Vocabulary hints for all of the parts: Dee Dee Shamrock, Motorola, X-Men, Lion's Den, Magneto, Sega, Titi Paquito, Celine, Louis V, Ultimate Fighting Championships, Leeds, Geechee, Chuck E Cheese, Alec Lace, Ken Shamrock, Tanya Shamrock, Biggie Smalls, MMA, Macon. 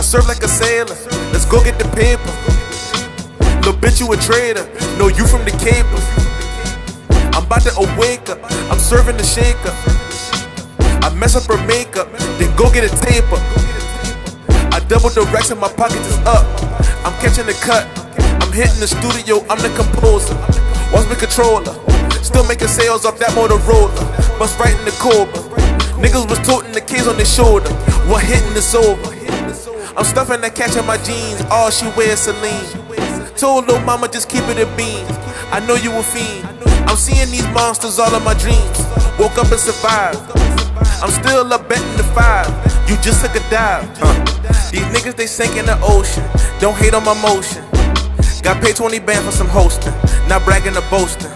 I serve like a sailor, let's go get the paper. Little bitch, you a traitor, know you from the capers. I'm about to awake up, I'm serving the shaker. I mess up her makeup, then go get a taper. I double the racks and my pockets is up. I'm catching the cut, I'm hitting the studio, I'm the composer. Watch me controller, still making sales off that Motorola. Bust right in the Cobra, niggas was toting the kids on their shoulder. What hitting is over? I'm stuffing that cash in my jeans. All she wears Celine. Told lil' mama just keep it a bean. I know you a fiend. I'm seeing these monsters all in my dreams. Woke up and survived. I'm still up betting the five. You just took a dive. These niggas they sank in the ocean. Don't hate on my motion. Got paid 20 band for some hosting. Not bragging or boasting.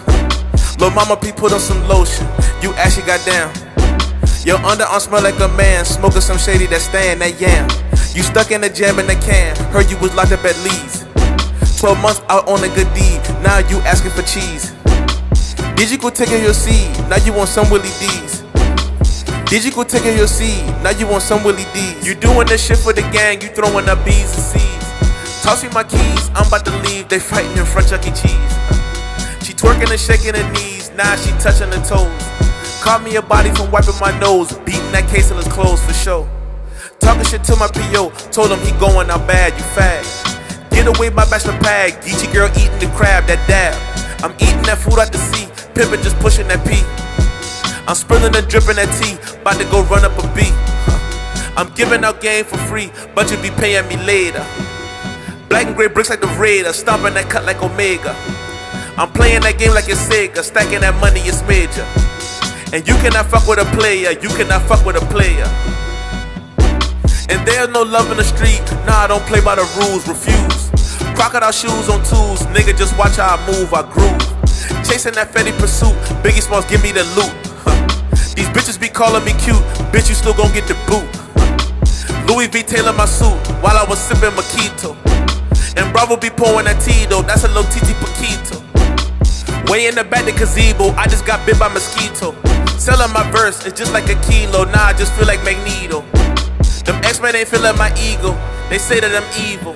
Lil' mama P put on some lotion. You actually got down. Your underarm smell like a man, smoking some shady that stand that yam. You stuck in a jam in a can, heard you was locked up at Leeds. 12 months out on a good deed, now you asking for cheese. Did you go taking your seed, now you want some Willie D's. Did you go taking your seed, now you want some Willie D's. You doing this shit for the gang, you throwing up B's and C's. Toss me my keys, I'm about to leave, they fighting in front of Chuck E Cheese. She twerking and shaking her knees, now she touching her toes. Caught me a body from wiping my nose, beating that case till it's closed for sure. Talking shit to my P.O., told him he going out bad, you fag. Get away my bachelor pad, Geechee girl eating the crab, that dab. I'm eating that food out the sea, pimpin' just pushing that pee. I'm spilling and dripping that tea, about to go run up a beat. I'm giving out game for free, but you be paying me later. Black and gray bricks like the Raider, stomping that cut like Omega. I'm playing that game like it's Sega, stacking that money, it's major. And you cannot fuck with a player, you cannot fuck with a player. And there's no love in the street, nah, I don't play by the rules, refuse. Crocodile shoes on tools, nigga, just watch how I move, I groove. Chasing that fetty pursuit, Biggie Smalls, give me the loot. These bitches be calling me cute, bitch, you still gon' get the boot. Louis V tailored my suit, while I was sipping Magneto. And Bravo be pouring that Tito, that's a little Titi Paquito. Way in the back the gazebo, I just got bit by mosquito. Selling my verse, it's just like a kilo, nah, I just feel like Magneto. Them X-Men ain't feeling my ego, they say that I'm evil.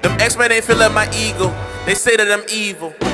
Them X-Men ain't feeling my ego, they say that I'm evil.